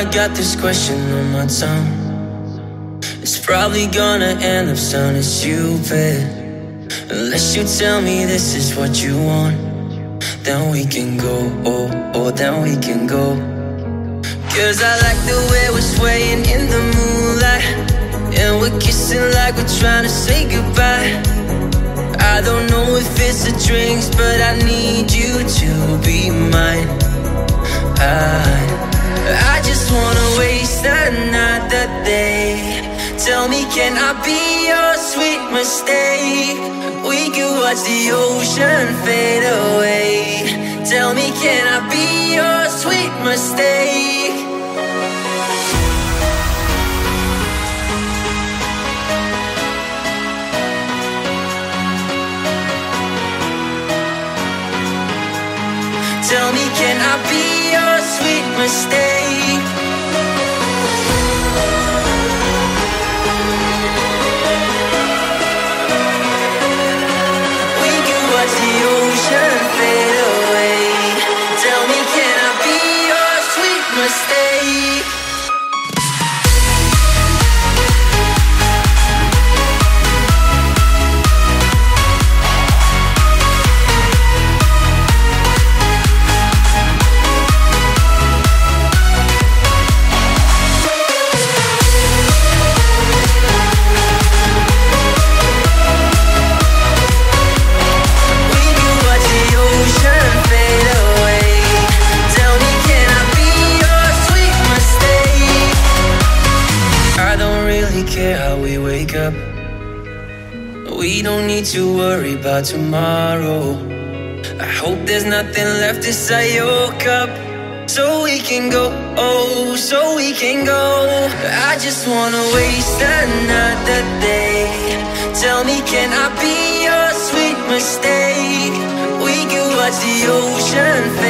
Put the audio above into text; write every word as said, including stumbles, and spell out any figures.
I got this question on my tongue. It's probably gonna end up sounding stupid. Unless you tell me this is what you want, then we can go, oh, oh, then we can go. Cause I like the way we're swaying in the moonlight, and we're kissing like we're trying to say goodbye. I don't know if it's the drinks, but I need you to be mine. I, I just wanna waste another day. Tell me, can I be your sweet mistake? We could watch the ocean fade away. Tell me, can I be your sweet mistake? Tell me, can I be your sweet mistake? We can watch the ocean fade away. Tell me, can I be your sweet mistake? We don't need to worry about tomorrow. I hope there's nothing left inside your cup, so we can go, oh, so we can go. I just wanna waste another day. Tell me, can I be your sweet mistake? We can watch the ocean fade.